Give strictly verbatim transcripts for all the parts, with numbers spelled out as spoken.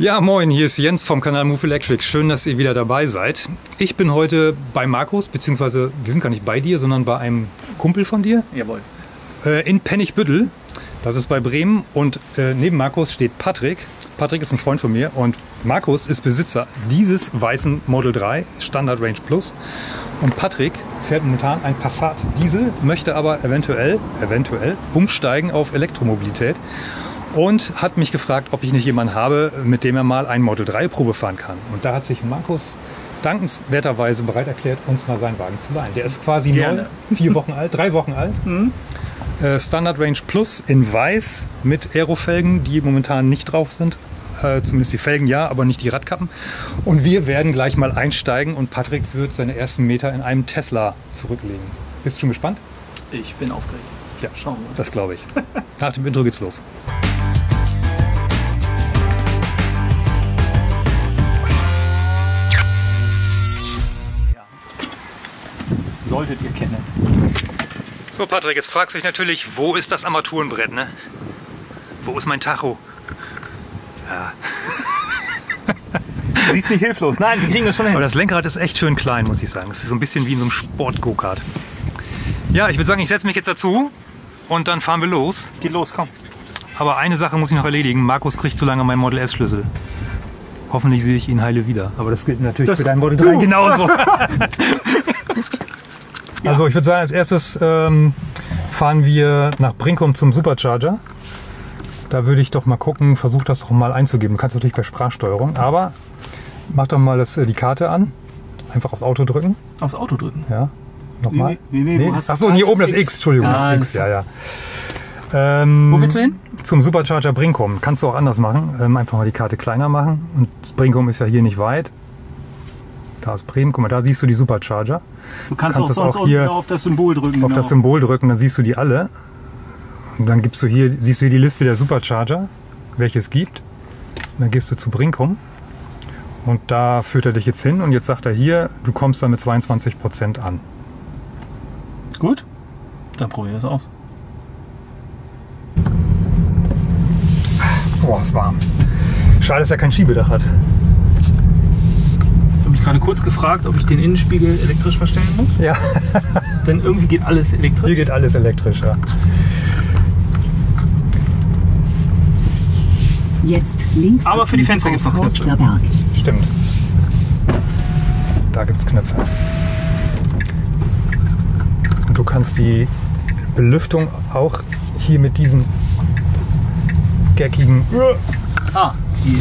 Ja, moin, hier ist Jens vom Kanal Move Electric. Schön, dass ihr wieder dabei seid. Ich bin heute bei Markus, beziehungsweise wir sind gar nicht bei dir, sondern bei einem Kumpel von dir. Jawohl. Äh, in Pennigbüttel, das ist bei Bremen. Und äh, neben Markus steht Patrick. Patrick ist ein Freund von mir und Markus ist Besitzer dieses weißen Model drei Standard Range Plus. Und Patrick fährt momentan ein Passat Diesel, möchte aber eventuell, eventuell umsteigen auf Elektromobilität. Und hat mich gefragt, ob ich nicht jemanden habe, mit dem er mal ein Model drei Probe fahren kann. Und da hat sich Markus dankenswerterweise bereit erklärt, uns mal seinen Wagen zu leihen. Der ist quasi Gerne. neu, vier Wochen alt, drei Wochen alt. Mhm. Äh, Standard Range Plus in weiß mit Aerofelgen, die momentan nicht drauf sind. Äh, zumindest die Felgen ja, aber nicht die Radkappen. Und wir werden gleich mal einsteigen und Patrick wird seine ersten Meter in einem Tesla zurücklegen. Bist du schon gespannt? Ich bin aufgeregt. Ja, schauen wir mal. Das glaube ich. Nach dem Intro geht's los. Solltet ihr kennen. So Patrick, jetzt fragst du dich natürlich, wo ist das Armaturenbrett, ne? Wo ist mein Tacho? Ja. Du siehst mich hilflos. Nein, wir kriegen das schon hin. Aber das Lenkrad ist echt schön klein, muss ich sagen. Es ist so ein bisschen wie in so einem Sport-Go-Kart. Ja, ich würde sagen, ich setze mich jetzt dazu und dann fahren wir los. Geht los, komm. Aber eine Sache muss ich noch erledigen. Markus kriegt zu lange meinen Model S Schlüssel. Hoffentlich sehe ich ihn heile wieder. Aber das gilt natürlich das für dein Model drei genauso. Ja. Also ich würde sagen, als erstes ähm, fahren wir nach Brinkum zum Supercharger. Da würde ich doch mal gucken, versuch das doch mal einzugeben. Du kannst natürlich bei Sprachsteuerung, aber mach doch mal das, die Karte an. Einfach aufs Auto drücken. Aufs Auto drücken? Ja. Nochmal? Nee, nee, nee, nee. Achso, und hier oben das X. X, Entschuldigung, ah, das X, ja, ja. Ähm, Wo willst du hin? Zum Supercharger Brinkum. Kannst du auch anders machen. Ähm, einfach mal die Karte kleiner machen. Und Brinkum ist ja hier nicht weit. Da ist Bremen, guck mal, da siehst du die Supercharger. Du kannst, kannst auch, sonst auch hier auf das Symbol drücken. Auf genau. das Symbol drücken, dann siehst du die alle. Und dann gibst du hier, siehst du hier die Liste der Supercharger, welche es gibt. Und dann gehst du zu Brinkum und da führt er dich jetzt hin und jetzt sagt er hier, du kommst dann mit zweiundzwanzig Prozent an. Gut, dann probier das aus. Boah, ist warm. Schade, dass er kein Schiebedach hat. Ich habe gerade kurz gefragt, ob ich den Innenspiegel elektrisch verstellen muss. Ja. Denn irgendwie geht alles elektrisch. Hier geht alles elektrisch, ja. Jetzt links. Aber für die Fenster gibt es noch Knöpfe. Stimmt. Da gibt es Knöpfe. Und du kannst die Belüftung auch hier mit diesen geckigen. Ah, die,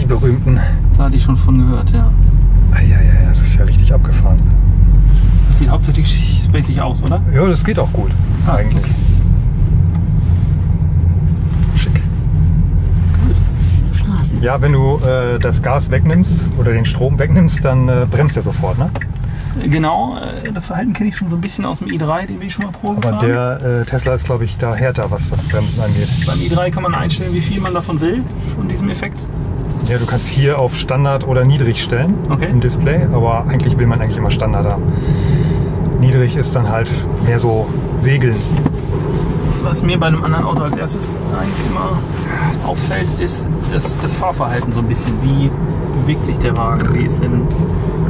die berühmten. Da hatte ich schon von gehört, ja. Ja, ja, ja, das ist ja richtig abgefahren. Das sieht hauptsächlich spacig aus, oder? Ja, das geht auch gut, ah, eigentlich. Okay. Schick. Gut. Straße. Ja, wenn du äh, das Gas wegnimmst oder den Strom wegnimmst, dann äh, bremst er sofort, ne? Genau, äh, das Verhalten kenne ich schon so ein bisschen aus dem i drei, den wir schon mal proben. Aber gefahren. der äh, Tesla ist, glaube ich, da härter, was das Bremsen angeht. Beim i drei kann man einstellen, wie viel man davon will, von diesem Effekt. Ja, du kannst hier auf Standard oder Niedrig stellen, okay, im Display, aber eigentlich will man eigentlich immer Standard haben. Niedrig ist dann halt mehr so Segeln. Was mir bei einem anderen Auto als erstes eigentlich immer auffällt, ist das, das Fahrverhalten so ein bisschen. Wie bewegt sich der Wagen? Wie ist denn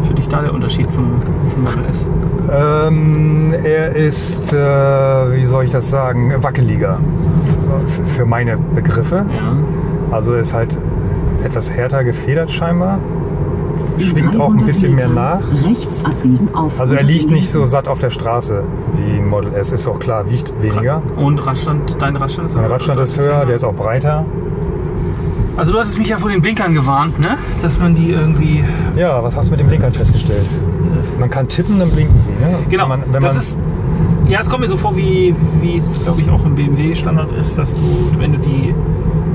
für dich da der Unterschied zum, zum Model S? Ähm, er ist, äh, wie soll ich das sagen, wackeliger für meine Begriffe. Ja. Also ist halt etwas härter gefedert scheinbar, schwingt auch ein bisschen mehr nach. Rechts abbiegen auf. Also er liegt nicht so satt auf der Straße wie ein Model S, ist auch klar, wiegt weniger. Und Radstand, dein Radstand ist höher? Mein Radstand ist höher, der ist auch breiter. Also du hattest mich ja vor den Blinkern gewarnt, ne? Dass man die irgendwie... Ja, was hast du mit den Blinkern festgestellt? Man kann tippen, dann blinken sie, ne? Genau, wenn man, wenn das man ist... Ja, es kommt mir so vor, wie es, glaube ich, auch im B M W Standard ist, dass du, wenn du die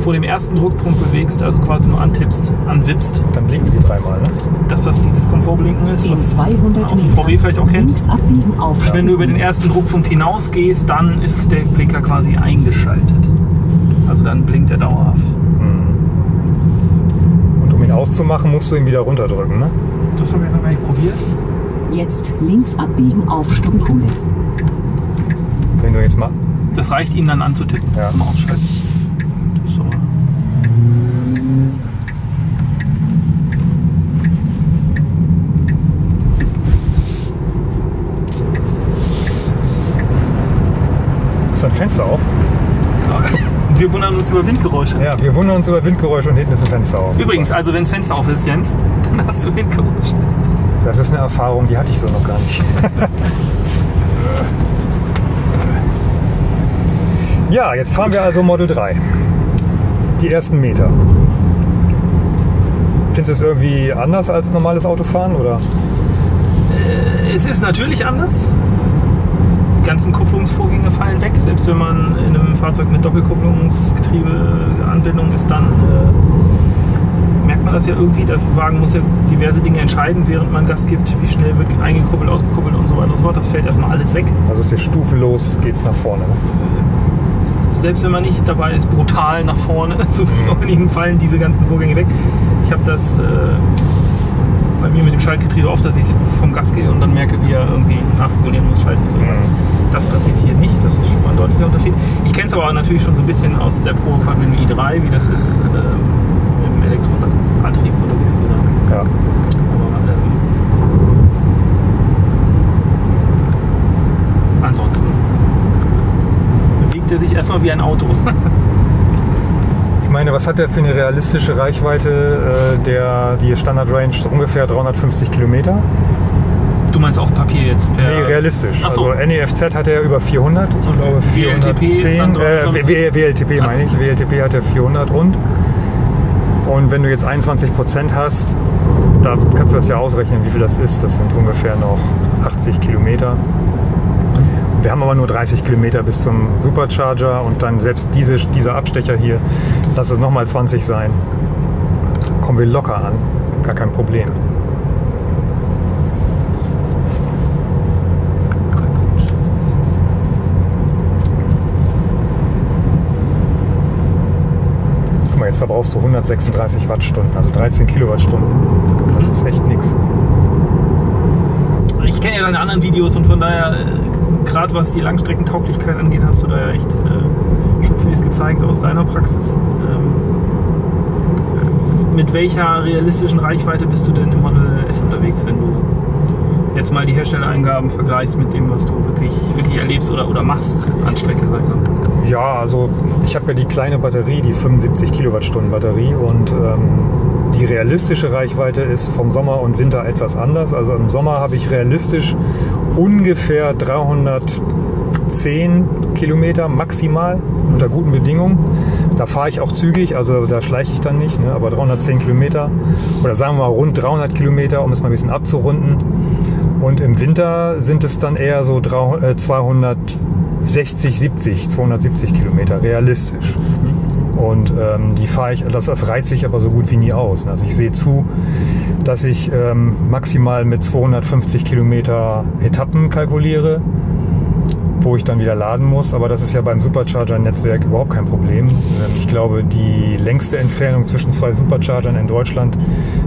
vor dem ersten Druckpunkt bewegst, also quasi nur antippst, anwippst. Dann blinken sie dreimal, ne? Dass das dieses Komfortblinken ist, was man V W vielleicht auch kennt. Auf. Wenn du über den ersten Druckpunkt hinausgehst, dann ist der Blinker quasi eingeschaltet. Also dann blinkt er dauerhaft. Mhm. Und um ihn auszumachen, musst du ihn wieder runterdrücken, ne? Das habe ich noch gar nicht probiert. Jetzt links abbiegen auf Stummkohle. Wenn du jetzt mal... Das reicht ihnen dann anzutippen, ja, zum Ausschalten. So. uns über Windgeräusche. Ja, wir wundern uns über Windgeräusche und hinten ist ein Fenster auf. Übrigens, also wenn das Fenster auf ist, Jens, dann hast du Windgeräusche. Das ist eine Erfahrung, die hatte ich so noch gar nicht. Ja, jetzt fahren wir also Model drei. Die ersten Meter. Findest du es irgendwie anders als normales Autofahren, oder? Es ist natürlich anders. Die ganzen Kupplungsvorgänge fallen weg. Selbst wenn man in einem Fahrzeug mit Doppelkupplungsgetriebeanbindung ist, dann äh, merkt man das ja irgendwie. Der Wagen muss ja diverse Dinge entscheiden, während man Gas gibt. Wie schnell wird eingekuppelt, ausgekuppelt und so weiter und so fort. Das fällt erstmal alles weg. Also ist ja stufelos, geht's nach vorne. Selbst wenn man nicht dabei ist, brutal nach vorne zu beschleunigen, fallen diese ganzen Vorgänge weg. Ich habe das äh, bei mir mit dem Schaltgetriebe oft, dass ich vom Gas gehe und dann merke, wie er irgendwie nachregulieren muss, schalten muss. Das passiert hier nicht, das ist schon mal ein deutlicher Unterschied. Ich kenne es aber natürlich schon so ein bisschen aus der Probefahrt mit dem i drei, wie das ist, äh, mit dem Elektroantrieb unterwegs zu sein. Ja. Aber, ähm, ansonsten bewegt er sich erstmal wie ein Auto. Ich meine, was hat der für eine realistische Reichweite, äh, der, die Standard-Range, so ungefähr dreihundertfünfzig Kilometer? Du meinst auf Papier jetzt? Per nee, realistisch. Ach so. Also N E F Z hat er über vierhundert. Ich und glaube vierhundertzehn. W L T P, äh, W L T P meine ich. W L T P hat er vierhundert rund. Und wenn du jetzt einundzwanzig Prozent hast, da kannst du das ja ausrechnen, wie viel das ist. Das sind ungefähr noch achtzig Kilometer. Wir haben aber nur dreißig Kilometer bis zum Supercharger und dann selbst diese, dieser Abstecher hier, lass es nochmal zwanzig sein, kommen wir locker an, gar kein Problem. Guck mal, jetzt verbrauchst du hundertsechsunddreißig Wattstunden, also dreizehn Kilowattstunden, das ist echt nichts. Ich kenne ja deine anderen Videos und von daher... Gerade was die Langstreckentauglichkeit angeht, hast du da ja echt äh, schon vieles gezeigt aus deiner Praxis. Ähm, mit welcher realistischen Reichweite bist du denn im Model S unterwegs, wenn du jetzt mal die Herstellereingaben vergleichst mit dem, was du wirklich, wirklich erlebst oder, oder machst an Strecke? Sag mal. Ja, also ich habe ja die kleine Batterie, die fünfundsiebzig Kilowattstunden Batterie und ähm, die realistische Reichweite ist vom Sommer und Winter etwas anders. Also im Sommer habe ich realistisch ungefähr dreihundertzehn Kilometer maximal unter guten Bedingungen. Da fahre ich auch zügig, also da schleiche ich dann nicht, ne? Aber dreihundertzehn Kilometer oder sagen wir mal rund dreihundert Kilometer, um es mal ein bisschen abzurunden. Und im Winter sind es dann eher so zweihundertsechzig, siebzig, zweihundertsiebzig Kilometer realistisch. Und ähm, die fahre ich, das, das reizt sich aber so gut wie nie aus. Also ich sehe zu, dass ich ähm, maximal mit zweihundertfünfzig Kilometer Etappen kalkuliere, wo ich dann wieder laden muss. Aber das ist ja beim Supercharger-Netzwerk überhaupt kein Problem. Ähm, ich glaube, die längste Entfernung zwischen zwei Superchargern in Deutschland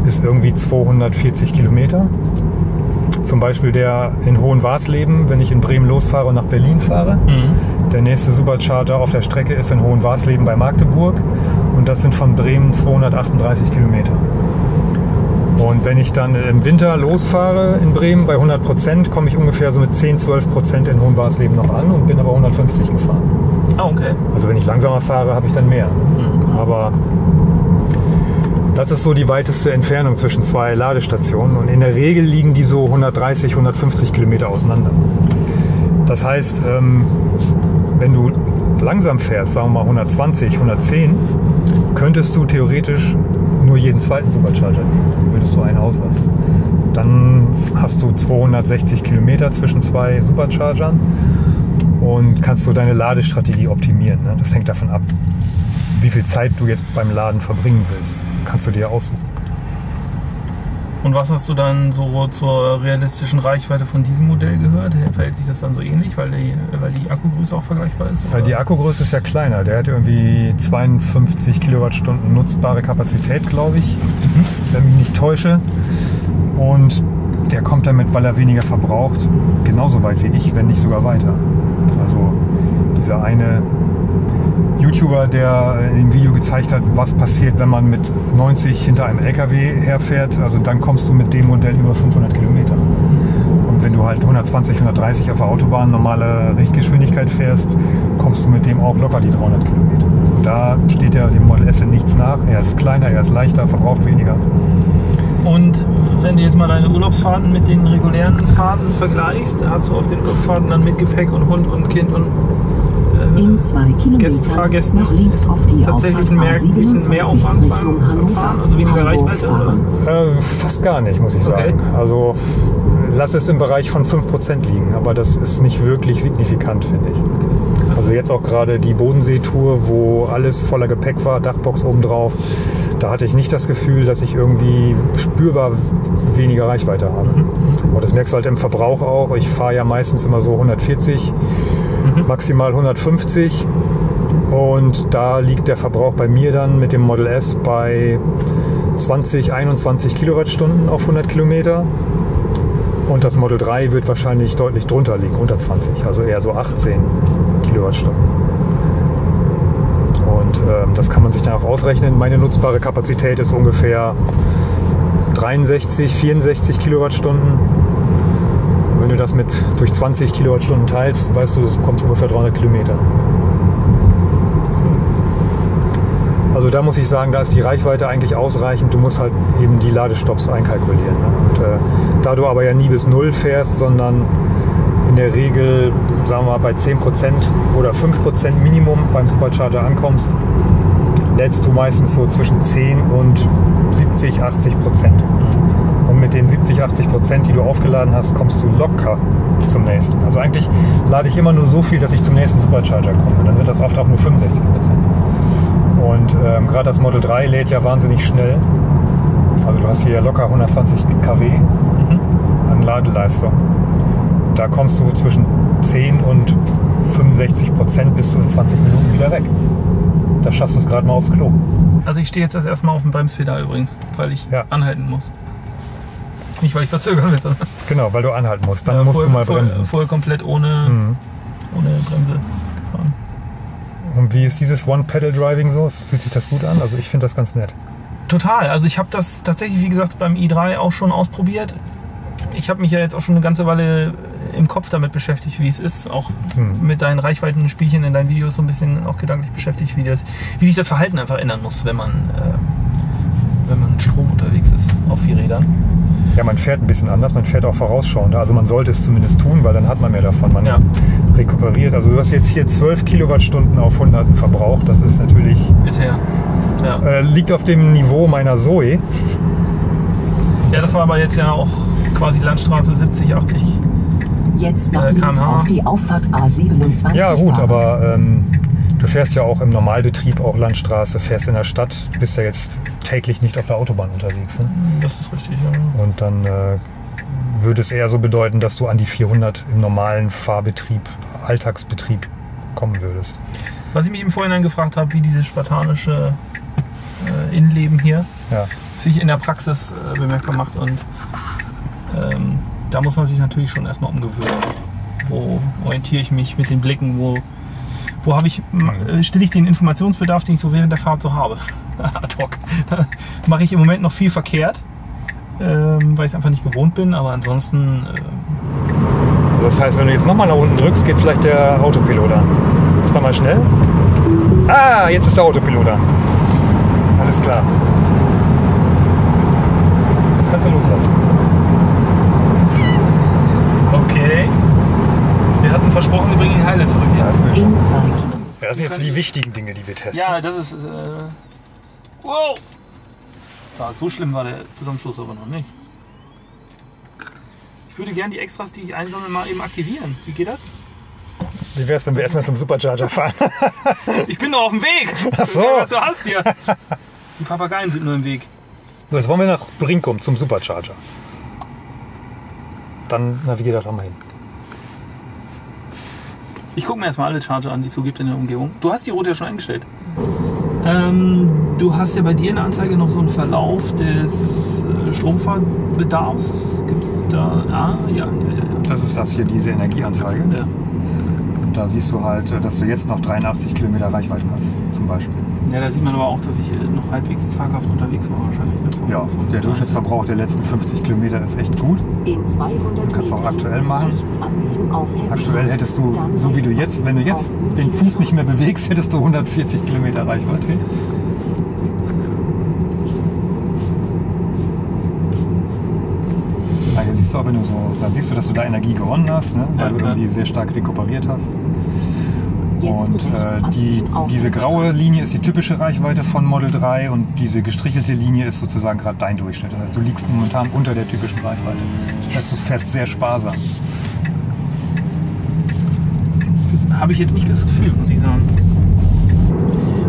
ist irgendwie zweihundertvierzig Kilometer. Zum Beispiel der in Hohenwarsleben, wenn ich in Bremen losfahre und nach Berlin fahre. Mhm. Der nächste Supercharger auf der Strecke ist in Hohenwarsleben bei Magdeburg. Und das sind von Bremen zweihundertachtunddreißig Kilometer. Und wenn ich dann im Winter losfahre in Bremen bei hundert Prozent, komme ich ungefähr so mit zehn, zwölf Prozent in Hohenwarsleben noch an und bin aber hundertfünfzig gefahren. Ah, okay. Also wenn ich langsamer fahre, habe ich dann mehr. Mhm. Aber das ist so die weiteste Entfernung zwischen zwei Ladestationen und in der Regel liegen die so hundertdreißig, hundertfünfzig Kilometer auseinander. Das heißt, wenn du langsam fährst, sagen wir mal hundertzwanzig, hundertzehn, könntest du theoretisch nur jeden zweiten Supercharger nehmen, würdest du einen auslassen. Dann hast du zweihundertsechzig Kilometer zwischen zwei Superchargern und kannst du deine Ladestrategie optimieren. Das hängt davon ab, wie viel Zeit du jetzt beim Laden verbringen willst. Kannst du dir aussuchen. Und was hast du dann so zur realistischen Reichweite von diesem Modell gehört? Verhält sich das dann so ähnlich, weil die, weil die Akkugröße auch vergleichbar ist? Weil die Akkugröße ist ja kleiner. Der hat irgendwie zweiundfünfzig Kilowattstunden nutzbare Kapazität, glaube ich, mhm. wenn ich mich nicht täusche. Und der kommt damit, weil er weniger verbraucht, genauso weit wie ich, wenn nicht sogar weiter. Also dieser eine YouTuber, der in dem Video gezeigt hat, was passiert, wenn man mit neunzig hinter einem L K W herfährt, also dann kommst du mit dem Modell über fünfhundert Kilometer. Und wenn du halt hundertzwanzig, hundertdreißig auf der Autobahn normale Richtgeschwindigkeit fährst, kommst du mit dem auch locker die dreihundert Kilometer. Da steht ja dem Model S nichts nach. Er ist kleiner, er ist leichter, verbraucht weniger. Und wenn du jetzt mal deine Urlaubsfahrten mit den regulären Fahrten vergleichst, hast du auf den Urlaubsfahrten dann mit Gepäck und Hund und Kind und In zwei Kilometer Fahrgästen nach links auf die tatsächlich einen merklichen Mehraufwand Richtung Hannover, also weniger Reichweite? Äh, fast gar nicht, muss ich sagen. Okay. Also lass es im Bereich von fünf Prozent liegen, aber das ist nicht wirklich signifikant, finde ich. Okay. Also jetzt auch gerade die Bodenseetour, wo alles voller Gepäck war, Dachbox obendrauf, da hatte ich nicht das Gefühl, dass ich irgendwie spürbar weniger Reichweite habe. Mhm. Und das merkst du halt im Verbrauch auch. Ich fahre ja meistens immer so hundertvierzig. Maximal hundertfünfzig und da liegt der Verbrauch bei mir dann mit dem Model S bei zwanzig, einundzwanzig Kilowattstunden auf hundert Kilometer und das Model drei wird wahrscheinlich deutlich drunter liegen, unter zwanzig, also eher so achtzehn Kilowattstunden. Und ähm, das kann man sich dann auch ausrechnen. Meine nutzbare Kapazität ist ungefähr dreiundsechzig, vierundsechzig Kilowattstunden. Wenn du das mit durch zwanzig Kilowattstunden teilst, weißt du, das kommt ungefähr dreihundert Kilometer. Also da muss ich sagen, da ist die Reichweite eigentlich ausreichend. Du musst halt eben die Ladestopps einkalkulieren. Und, äh, da du aber ja nie bis null fährst, sondern in der Regel, sagen wir mal, bei zehn Prozent oder fünf Prozent Minimum beim Supercharger ankommst, lädst du meistens so zwischen zehn und siebzig, achtzig Prozent. Und mit den siebzig, achtzig Prozent, die du aufgeladen hast, kommst du locker zum nächsten. Also eigentlich lade ich immer nur so viel, dass ich zum nächsten Supercharger komme. Dann sind das oft auch nur fünfundsechzig Prozent. Und ähm, gerade das Model drei lädt ja wahnsinnig schnell. Also du hast hier locker hundertzwanzig Kilowatt mhm. an Ladeleistung. Da kommst du zwischen zehn und fünfundsechzig Prozent bis zu in zwanzig Minuten wieder weg. Da schaffst du es gerade mal aufs Klo. Also ich stehe jetzt erstmal auf dem Bremspedal übrigens, weil ich ja. anhalten muss. Nicht, weil ich verzögern will. Genau, weil du anhalten musst. Dann ja, musst voll, du mal voll, bremsen. Vorher komplett ohne, mhm. ohne Bremse fahren. Und wie ist dieses One-Pedal-Driving so? Fühlt sich das gut an? Also ich finde das ganz nett. Total. Also ich habe das tatsächlich, wie gesagt, beim i drei auch schon ausprobiert. Ich habe mich ja jetzt auch schon eine ganze Weile im Kopf damit beschäftigt, wie es ist. Auch mhm. mit deinen Reichweiten-Spielchen in deinen Videos so ein bisschen auch gedanklich beschäftigt, wie, das, wie sich das Verhalten einfach ändern muss, wenn man, äh, wenn man mit Strom unterwegs ist auf vier Rädern. Ja, man fährt ein bisschen anders, man fährt auch vorausschauend. Also man sollte es zumindest tun, weil dann hat man mehr davon. Man ja. rekuperiert. Also du hast jetzt hier zwölf Kilowattstunden auf hundert Verbrauch. Das ist natürlich... Bisher, ja. Äh, liegt auf dem Niveau meiner Zoe. Ja, das war aber jetzt ja auch quasi Landstraße siebzig, achtzig Jetzt nach links auf die Auffahrt A siebenundzwanzig. Ja gut, fahren. aber ähm, du fährst ja auch im Normalbetrieb auch Landstraße, fährst in der Stadt, bist ja jetzt... täglich nicht auf der Autobahn unterwegs. Ne? Das ist richtig, ja. Und dann äh, würde es eher so bedeuten, dass du an die vierhundert im normalen Fahrbetrieb, Alltagsbetrieb kommen würdest. Was ich mich im Vorhinein gefragt habe, wie dieses spartanische äh, Innenleben hier ja. sich in der Praxis äh, bemerkbar macht. Und ähm, da muss man sich natürlich schon erstmal umgewöhnen. Wo orientiere ich mich mit den Blicken, wo Wo habe ich, stelle ich den Informationsbedarf, den ich so während der Fahrt so habe? Ad hoc. Da mache ich im Moment noch viel verkehrt, ähm, weil ich es einfach nicht gewohnt bin, aber ansonsten... Ähm das heißt, wenn du jetzt nochmal nach unten drückst, geht vielleicht der Autopilot an. Jetzt mal schnell. Ah, jetzt ist der Autopilot an. Alles klar. Jetzt kannst du loslassen. Okay. Wir hatten versprochen, wir bringen ihn heile zurück. Jetzt. Ja, das sind jetzt die wichtigen Dinge, die wir testen. Ja, das ist... Äh wow! Ja, so schlimm war der Zusammenstoß aber noch nicht. Ich würde gerne die Extras, die ich einsammle, mal eben aktivieren. Wie geht das? Wie wär's, wenn wir erstmal zum Supercharger fahren? Ich bin nur auf dem Weg! Ach so. Was du hast hier! Die Papageien sind nur im Weg. So, jetzt wollen wir nach Brinkum zum Supercharger. Dann navigiert doch mal hin. Ich gucke mir erstmal alle Charger an, die es so gibt in der Umgebung. Du hast die Route ja schon eingestellt. Ähm, du hast ja bei dir in der Anzeige noch so einen Verlauf des äh, Stromfahrbedarfs. Gibt es da? Ah, ja, ja, ja. Das ist das hier, diese Energieanzeige. Ja. Da siehst du halt, dass du jetzt noch dreiundachtzig Kilometer Reichweite hast, zum Beispiel. Ja, da sieht man aber auch, dass ich noch halbwegs traghaft unterwegs war wahrscheinlich. Davon. Ja, der Durchschnittsverbrauch der letzten fünfzig Kilometer ist echt gut. In zweihundert du kannst auch aktuell machen. Aktuell hättest du, so wie du jetzt, wenn du jetzt den Fuß nicht mehr bewegst, hättest du hundertvierzig Kilometer Reichweite. Okay. Also siehst du auch, wenn du so, dann siehst du, dass du da Energie gewonnen hast, ne? Weil ja, du irgendwie sehr stark rekuperiert hast. Und äh, die, diese graue Linie ist die typische Reichweite von Model drei und diese gestrichelte Linie ist sozusagen gerade dein Durchschnitt. Das heißt, du liegst momentan unter der typischen Reichweite. Das heißt, du fährst sehr sparsam. Habe ich jetzt nicht das Gefühl, muss ich sagen.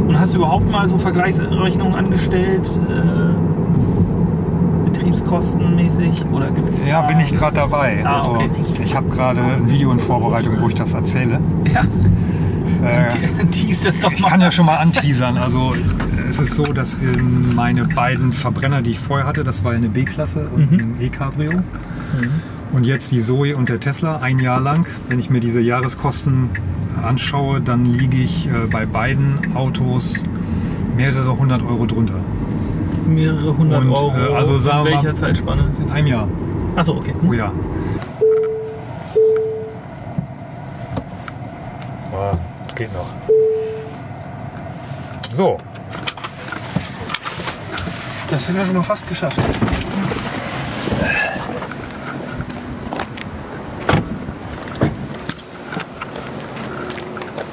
Und hast du überhaupt mal so Vergleichsrechnungen angestellt? Äh Betriebskostenmäßig oder gibt's ja, bin ich gerade dabei. Ah, okay. Also, ich habe gerade ein Video in Vorbereitung, wo ich das erzähle. Ja. Äh, Tease das doch mal. Ich kann ja schon mal anteasern. Also es ist so, dass meine beiden Verbrenner, die ich vorher hatte, das war eine B-Klasse und mhm. ein E-Cabrio. Mhm. Und jetzt die Zoe und der Tesla, ein Jahr lang. Wenn ich mir diese Jahreskosten anschaue, dann liege ich bei beiden Autos mehrere hundert Euro drunter. Mehrere hundert Euro. Äh, also sagen in welcher mal, Zeitspanne? In einem Jahr. Achso, okay. Hm. Oh ja. Ah, geht noch. So. Das haben wir schon mal fast geschafft.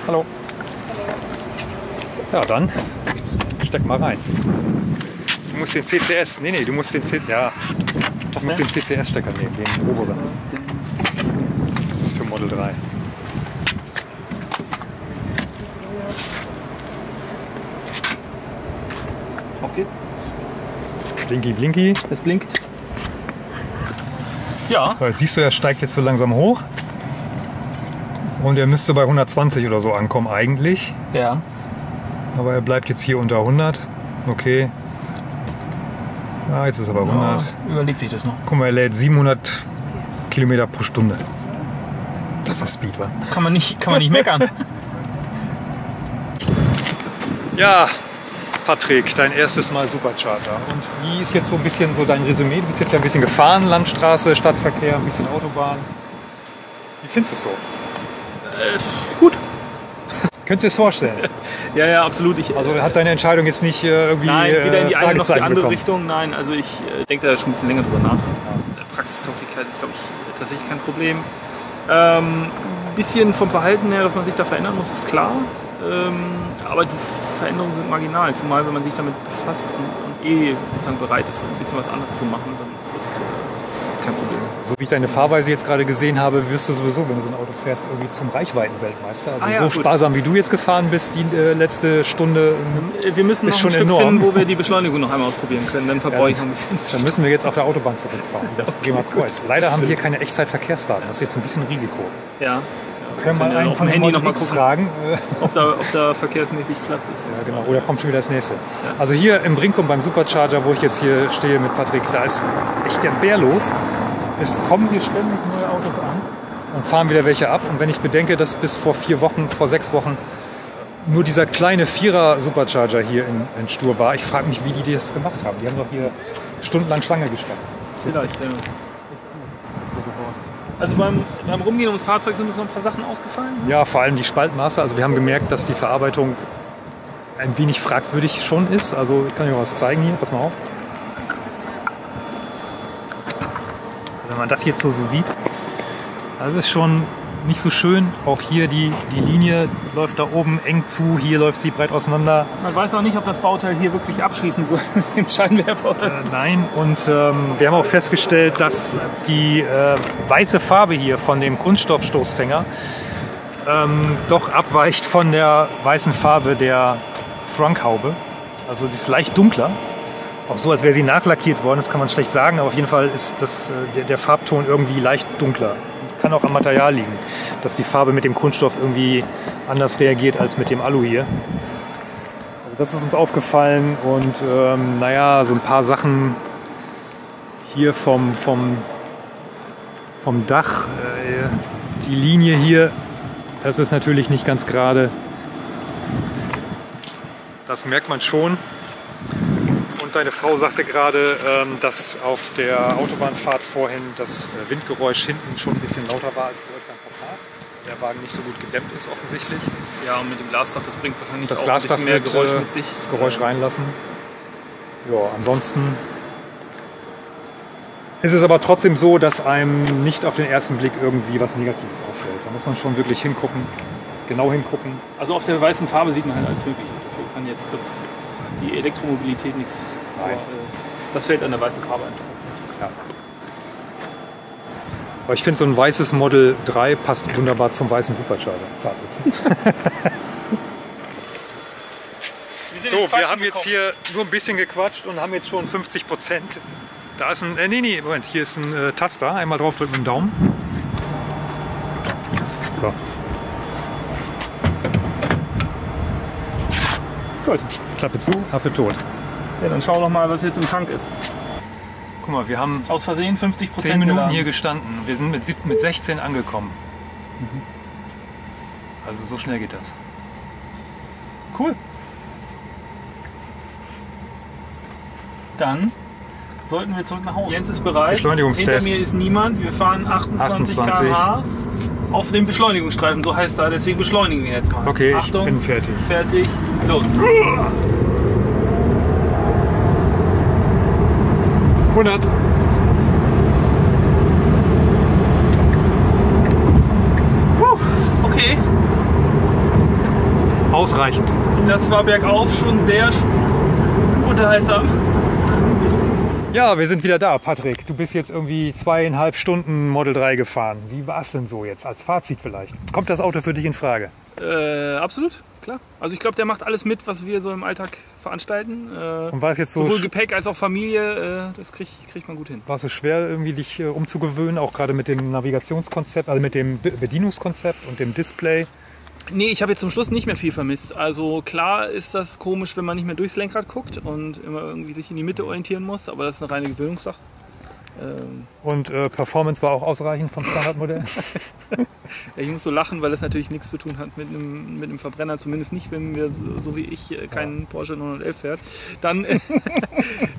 Hallo. Hallo. Ja, dann steck mal rein. Du musst den C C S, nee, nee, du musst den C C S, ja, du musst den C C S-Stecker nehmen, den oberen. Das ist für Model drei. Auf geht's. Blinky, blinky. Es blinkt. Ja. So, siehst du, er steigt jetzt so langsam hoch. Und er müsste bei hundertzwanzig oder so ankommen eigentlich. Ja. Aber er bleibt jetzt hier unter hundert. Okay. Ah, jetzt ist aber hundert. Ja, überlegt sich das noch. Guck mal, er lädt siebenhundert Kilometer pro Stunde. Das ist Speed, wa? Kann man nicht, kann man nicht meckern. Ja, Patrick, dein erstes Mal Supercharger. Und wie ist jetzt so ein bisschen so dein Resümee? Du bist jetzt ja ein bisschen gefahren, Landstraße, Stadtverkehr, ein bisschen Autobahn. Wie findest du es so? Äh, gut. Könntest du dir das vorstellen? Ja, ja, absolut. Ich, also hat deine Entscheidung jetzt nicht äh, irgendwie Nein, weder in die eine noch die andere bekommen. Richtung. Nein, also ich äh, denke da schon ein bisschen länger drüber nach. Ja. Praxistauglichkeit ist, glaube ich, tatsächlich kein Problem. Ein ähm, bisschen vom Verhalten her, dass man sich da verändern muss, ist klar. Ähm, aber die Veränderungen sind marginal. Zumal, wenn man sich damit befasst und, und eh sozusagen bereit ist, ein bisschen was anderes zu machen, dann ist das äh, kein Problem. So wie ich deine Fahrweise jetzt gerade gesehen habe, wirst du sowieso, wenn du so ein Auto fährst, irgendwie zum Reichweitenweltmeister. Also ah ja, so gut. Sparsam, wie du jetzt gefahren bist, die äh, letzte Stunde ähm, wir müssen noch ein Stück finden, wo wir die Beschleunigung noch einmal ausprobieren können. Dann verbrauche ja, ich noch ein bisschen. Dann müssen wir jetzt auf der Autobahn zurückfahren. Das okay, gehen wir kurz. Leider haben wir hier keine Echtzeitverkehrsdaten. Das ist jetzt ein bisschen ein Risiko. Ja. ja wir können wir auf dem Handy noch mal gucken, fragen, ob, da, ob da verkehrsmäßig Platz ist. Ja, genau. Oder kommt schon wieder das nächste. Ja. Also hier im Brinkum beim Supercharger, wo ich jetzt hier stehe mit Patrick, da ist echt der Bär los. Es kommen hier ständig neue Autos an und fahren wieder welche ab. Und wenn ich bedenke, dass bis vor vier Wochen, vor sechs Wochen nur dieser kleine Vierer-Supercharger hier in, in Stur war, ich frage mich, wie die das gemacht haben. Die haben doch hier stundenlang Schlange gestanden. Vielleicht, ja. Also beim, beim Rumgehen ums Fahrzeug sind uns noch ein paar Sachen aufgefallen? Ja, vor allem die Spaltmaße. Also wir haben gemerkt, dass die Verarbeitung ein wenig fragwürdig schon ist. Also ich kann dir was zeigen hier, pass mal auf. Wenn man das jetzt so sieht, das ist schon nicht so schön. Auch hier die, die Linie läuft da oben eng zu, hier läuft sie breit auseinander. Man weiß auch nicht, ob das Bauteil hier wirklich abschließen soll mit dem Scheinwerfer. Äh, nein, und ähm, wir haben auch festgestellt, dass die äh, weiße Farbe hier von dem Kunststoffstoßfänger ähm, doch abweicht von der weißen Farbe der Trunkhaube. Also die ist leicht dunkler. Auch so, als wäre sie nachlackiert worden, das kann man schlecht sagen, aber auf jeden Fall ist das, äh, der, der Farbton irgendwie leicht dunkler. Kann auch am Material liegen, dass die Farbe mit dem Kunststoff irgendwie anders reagiert als mit dem Alu hier. Also das ist uns aufgefallen und ähm, naja, so ein paar Sachen hier vom, vom, vom Dach. Äh, die Linie hier, das ist natürlich nicht ganz gerade. Das merkt man schon. Und deine Frau sagte gerade, dass auf der Autobahnfahrt vorhin das Windgeräusch hinten schon ein bisschen lauter war als bei euch beim Passat. Der Wagen nicht so gut gedämmt ist offensichtlich. Ja, und mit dem Glasdach, das bringt wahrscheinlich das auch Glasdach ein bisschen mehr Geräusch mit sich. Das Geräusch reinlassen. Ja, ansonsten ist es aber trotzdem so, dass einem nicht auf den ersten Blick irgendwie was Negatives auffällt. Da muss man schon wirklich hingucken, genau hingucken. Also auf der weißen Farbe sieht man halt alles Mögliche. Dafür kann jetzt das, die Elektromobilität nichts. Nein. Aber, äh, das fällt an der weißen Farbe ein. Ja. Aber ich finde, so ein weißes Model drei passt wunderbar zum weißen Supercharger. So, wir haben jetzt hier nur ein bisschen gequatscht und haben jetzt schon fünfzig Prozent. Da ist ein, äh, nee, nee, Moment, hier ist ein äh, Taster. Einmal draufdrücken mit dem Daumen. So. Gut, Klappe zu, Affe tot. Ja, dann schau doch mal, was jetzt im Tank ist. Guck mal, wir haben aus Versehen fünfzig Prozent zehn Minuten geladen. Hier gestanden. Wir sind mit, mit sechzehn angekommen. Mhm. Also so schnell geht das. Cool. Dann sollten wir zurück nach Hause. Jens ist bereit. Beschleunigungstest. Hinter mir ist niemand. Wir fahren achtundzwanzig Kilometer pro Stunde auf dem Beschleunigungsstreifen. So heißt er. Deswegen beschleunigen wir jetzt mal. Okay, Achtung, ich bin fertig. Fertig, los. hundert. Okay. Ausreichend. Das war bergauf schon sehr unterhaltsam. Ja, wir sind wieder da. Patrick, du bist jetzt irgendwie zweieinhalb Stunden Model drei gefahren. Wie war es denn so jetzt als Fazit vielleicht? Kommt das Auto für dich in Frage? Äh, absolut, klar. Also ich glaube, der macht alles mit, was wir so im Alltag veranstalten. Äh, Und war es jetzt so sowohl Gepäck als auch Familie, äh, das kriegt krieg man gut hin. War es so schwer, irgendwie dich äh, umzugewöhnen, auch gerade mit dem Navigationskonzept, also mit dem Be Bedienungskonzept und dem Display? Nee, ich habe jetzt zum Schluss nicht mehr viel vermisst. Also klar ist das komisch, wenn man nicht mehr durchs Lenkrad guckt und immer irgendwie sich in die Mitte orientieren muss, aber das ist eine reine Gewöhnungssache. Ähm und äh, Performance war auch ausreichend vom Standardmodell? Ich muss so lachen, weil das natürlich nichts zu tun hat mit einem, mit einem Verbrenner, zumindest nicht, wenn wir so, so wie ich keinen ja. Porsche neunhundertelf fährt. Dann,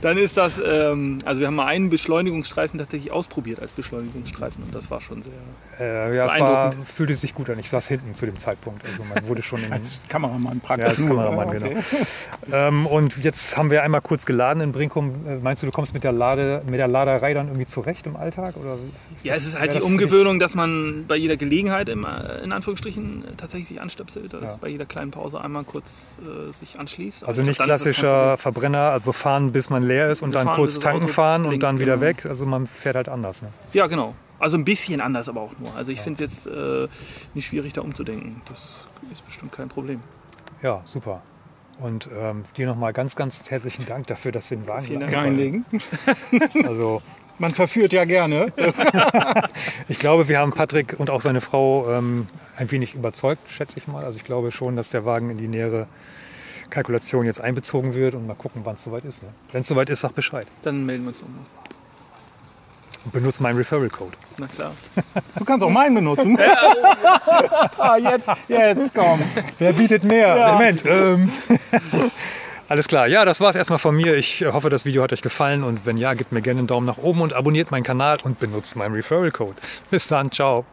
dann ist das, ähm, also wir haben mal einen Beschleunigungsstreifen tatsächlich ausprobiert als Beschleunigungsstreifen und das war schon sehr äh, ja, beeindruckend. Es war, fühlte sich gut an, ich saß hinten zu dem Zeitpunkt, also man wurde schon in, als Kameramann praktisch. Ja, als Kameramann, okay. Genau. ähm, und jetzt haben wir einmal kurz geladen in Brinkum. Meinst du, du kommst mit der, Lade, mit der Laderei dann irgendwie zurecht im Alltag? Oder ja, das, es ist halt die Umgewöhnung, dass man bei jeder Gelegenheit im, in Anführungsstrichen tatsächlich sich anstöpselt, dass ja. bei jeder kleinen Pause einmal kurz äh, sich anschließt. Also nicht klassischer Verbrenner, also fahren bis man leer ist und dann kurz tanken fahren und dann wieder weg, also man fährt halt anders. Ne? Ja, genau. Also ein bisschen anders, aber auch nur. Also ich ja. finde es jetzt äh, nicht schwierig, da umzudenken. Das ist bestimmt kein Problem. Ja, super. Und ähm, dir nochmal ganz, ganz herzlichen Dank dafür, dass wir den Wagen reinlegen. Also man verführt ja gerne. Ich glaube, wir haben Patrick und auch seine Frau ähm, ein wenig überzeugt, schätze ich mal. Also ich glaube schon, dass der Wagen in die nähere Kalkulation jetzt einbezogen wird und mal gucken, wann es soweit ist. Ne? Wenn es soweit ist, sag Bescheid. Dann melden wir uns nochmal. Und benutze meinen Referral-Code. Na klar. Du kannst auch meinen benutzen. ah, jetzt, jetzt, komm. Wer bietet mehr? Ja. Moment. Ähm. Alles klar. Ja, das war es erstmal von mir. Ich hoffe, das Video hat euch gefallen. Und wenn ja, gebt mir gerne einen Daumen nach oben und abonniert meinen Kanal und benutzt meinen Referral-Code. Bis dann. Ciao.